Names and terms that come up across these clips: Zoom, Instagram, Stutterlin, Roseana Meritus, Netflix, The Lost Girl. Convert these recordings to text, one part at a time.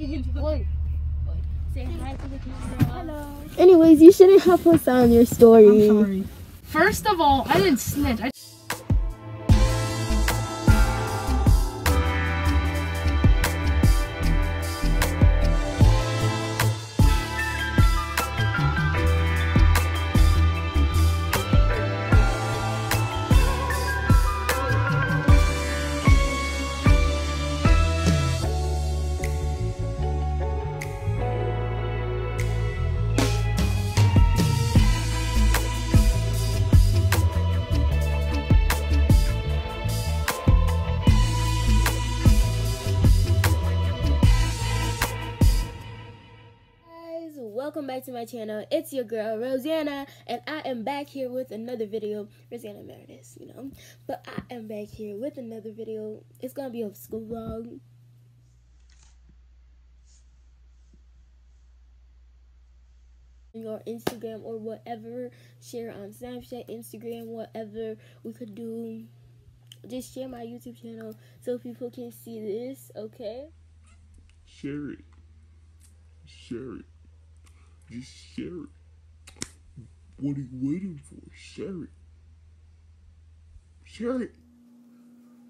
Say hi to the camera. Hello. Anyways, you shouldn't have us on your story. I'm sorry. First of all, I didn't snitch. Welcome back to my channel. It's your girl Roseana, and I am back here with another video. Roseana Meritus, you know, but I am back here with another video. It's gonna be a school vlog. Your Instagram or whatever, share on Snapchat, Instagram, whatever we could do. Just share my YouTube channel so people can see this, okay? Share it. Share it. Just share it. What are you waiting for? Share it. Share it. Like, comment, and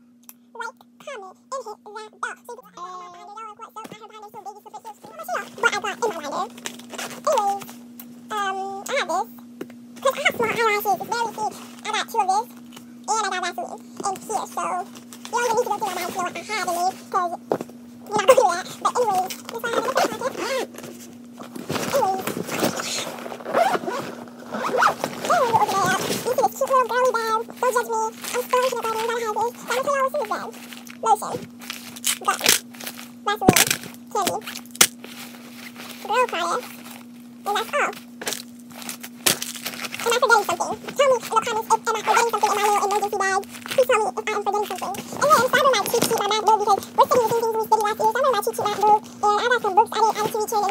hit that bell. See, because I had my binder, y'all, like, so I had my binder, so big, so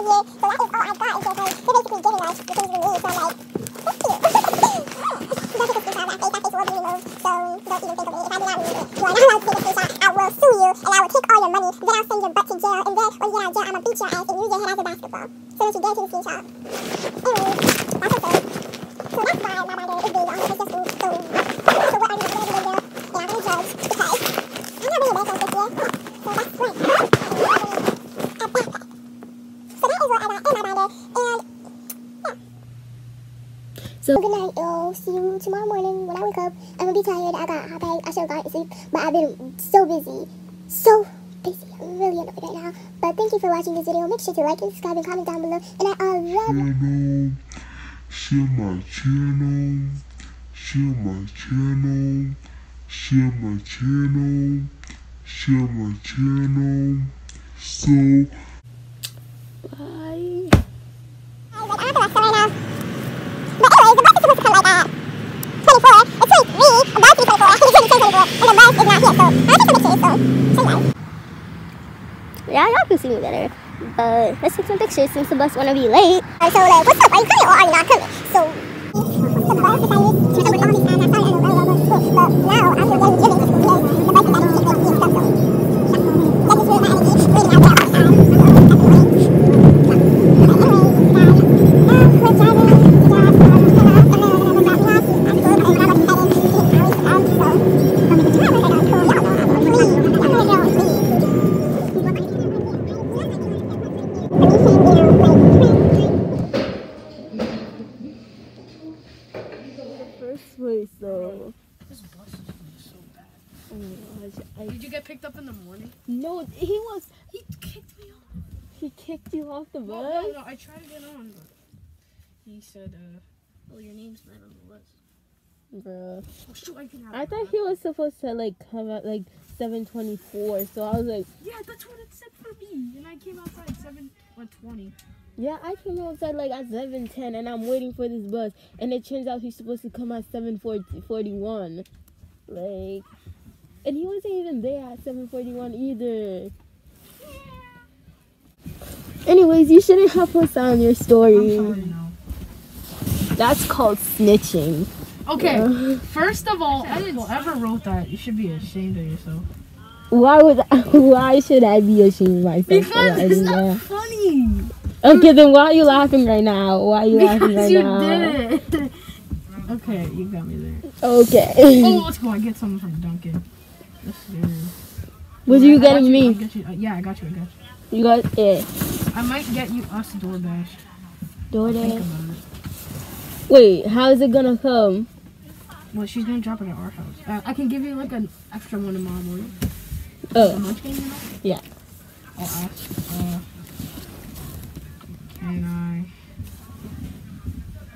big, so big. What I got in my binder. Anyways, I have this. Because I have small eyelashes, it's barely see. I got two of this, and I got glasses in here. So, you don't even need to go through my mind to know what I had in me, because you're not going to do that. But anyways, this I have in my pocket. So good night, y'all. See you tomorrow morning. When I wake up, I'm gonna be tired. I got hot bags. I should have gotten sleep, but I've been so busy. I'm really annoyed right now. But thank you for watching this video. Make sure to like and subscribe and comment down below. And I love you. Share my channel. Share my channel. Share my channel. Share my channel. So bye. Yeah, y'all can see me better, but let's take some pictures since the bus wanna be late. So like, what's up? Are you coming or are you not coming? So the bus decided to take all these times. I started at a very low school, but now I'm still getting driven because the bus decided to take stuff. Did you get picked up in the morning? No, he kicked me off. He kicked you off the bus? No, I tried to get on, but he said, well, your name's not on the list. Bruh. Oh, shoot, I thought he was supposed to, like, come out, like, 7:24, so I was like... Yeah, that's what it said for me, and I came outside at 7:20. Yeah, I came outside, like, at 7:10, and I'm waiting for this bus, and it turns out he's supposed to come at 7:41. Like... And he wasn't even there at 7:41 either. Yeah. Anyways, you shouldn't have us on your story. I'm sorry, no. That's called snitching. Okay, yeah. First of all, I didn't ever wrote that. You should be ashamed of yourself. Why should I be ashamed of myself? Because it's not funny. Okay, then why are you laughing right now? Why are you laughing right now? Because you did it. Okay, you got me there. Okay. Oh, let's go. I get something from Duncan. What are you getting me? Yeah, I got you. You got it. I might get you us DoorDash. Wait, how is it gonna come? Well, she's gonna drop it at our house. I can give you like an extra one tomorrow morning. Oh. How much can you know? Yeah. I'll ask. Can I?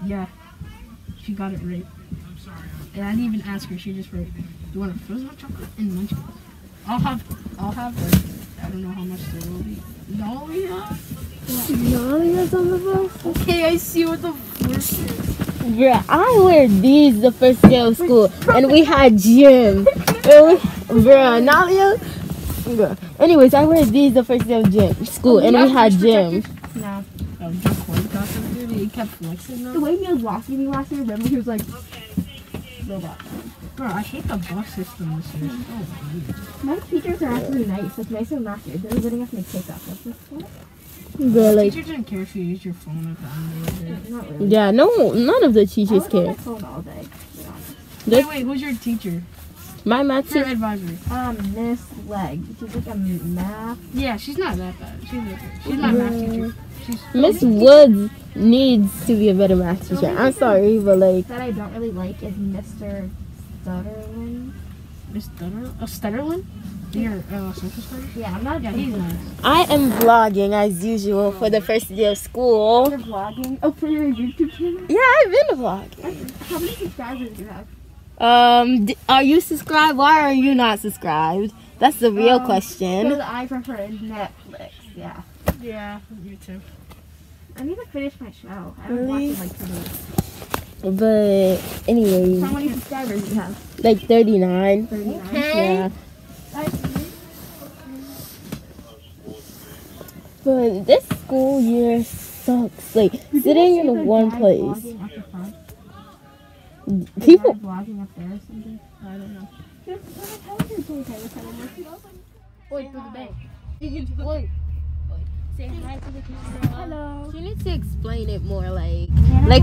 Yeah. She got it right. I'm sorry. And I didn't even ask her. She just wrote, "Do you want a frozen hot chocolate and munchkins?" I'll have. Like, I don't know how much there will be. Nolly has on the bus. Okay, I see what the force is. Bruh, I wear these the first day of school, and we had gym. Bruh, Nalia. Anyways, I wear these the first day of school, and we had gym. No. He kept flexing them. The way he was walking me last year, remember he was like, robot. Bro, I hate the bus system this year. So my teachers are actually nice. It's nice and not good. They're letting us make takeoff. That's just cool. But like, teachers don't care if you use your phone at the end of the day. Not really. Yeah, no, none of the teachers care. I was on my phone all day, to be honest. Wait, who's your teacher? My math teacher. Advisory. Miss Leg. She's like a math. Yeah, she's not that bad. She's my math teacher. Miss Woods needs to be a better math teacher. I'm sorry, but like. That I don't really like is Mr. Stutterlin. Miss Stutterlin? Oh, Stutterlin? Your social studies? Yeah, I'm not. Yeah, he's nice. I am vlogging as usual for the first day of school. You're vlogging? Oh, for your YouTube channel? Yeah, I've been vlogging. How many subscribers do you have? Are you subscribed? Why are you not subscribed? That's the real question. Because I prefer Netflix. Yeah. Yeah, you too. I need to finish my show. I haven't watched it like 2 weeks. But anyway. How many subscribers do you have? Like 39. 39. Okay. Yeah. But this school year sucks. Like sitting in one place. People vlogging up there or something. I don't know. Wait for the bank. Wait. Say hi to the camera. Hello. She needs to explain it more, like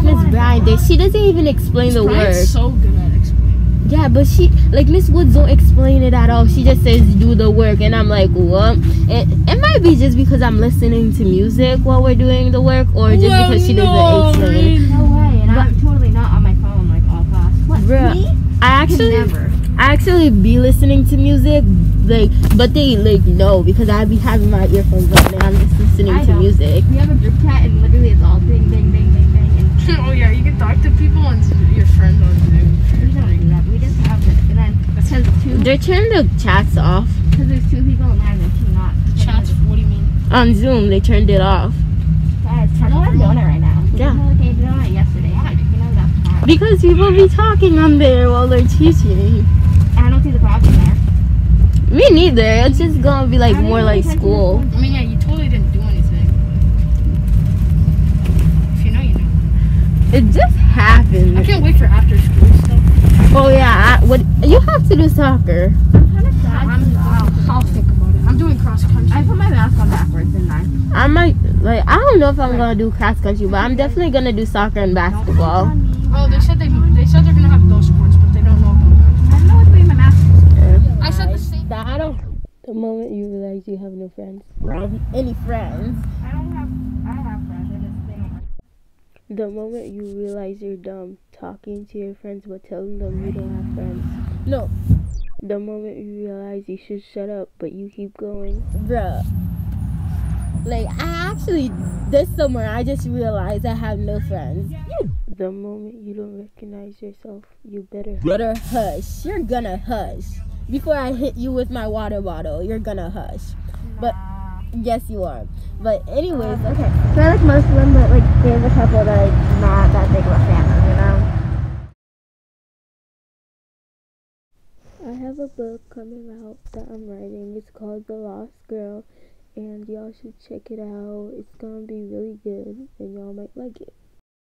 Miss Bryan did. She doesn't even explain the word. She's so good at explaining. Yeah, but she, like, Miss Woods don't explain it at all. She just says, do the work. And I'm like, what? It might be just because I'm listening to music while we're doing the work. Or just because she doesn't explain it. No way. And I'm totally not on my phone, like, all class. What, bruh, me? I actually be listening to music. Like, but they, like, no. Because I be having my earphones on and I'm just listening to music. We have a group chat and literally it's all ding, ding, ding, ding, ding. And oh, yeah. You can talk to people and your friends on Zoom. They're turning the chats off. Because there's 2 people online that cannot. The chats, what do you mean? On Zoom, they turned it off. Guys, turn off Mona right now. Yeah. They did it yesterday. Why? Because people be talking on there while they're teaching. I don't see the problem there. Me neither. It's just gonna be like more like school. I mean, yeah, you totally didn't do anything. If you know, you know. It just happened. I can't wait for after school stuff. Oh yeah, you have to do soccer. I'm kind of sad. I'll think about it. I'm doing cross country. I put my mask on backwards, didn't I? I might, like, I don't know if I'm gonna do cross country, but I'm definitely gonna do soccer and basketball. Oh, they said they're gonna have those sports, but they don't know about that. I don't know what's being my mask. I said the same. The moment you realize you have no friends. I don't have any friends. I have friends. The moment you realize you're dumb, talking to your friends but telling them you don't have friends. No. The moment you realize you should shut up, but you keep going. Bruh. Like, I actually, this summer, I just realized I have no friends. The moment you don't recognize yourself, you better hush. You're gonna hush. Before I hit you with my water bottle, you're gonna hush. But. Yes, you are. But anyways, okay. So I like most of them, but like there's a couple that I'm not that big of a fan of, you know? I have a book coming out that I'm writing. It's called The Lost Girl, and y'all should check it out. It's gonna be really good, and y'all might like it.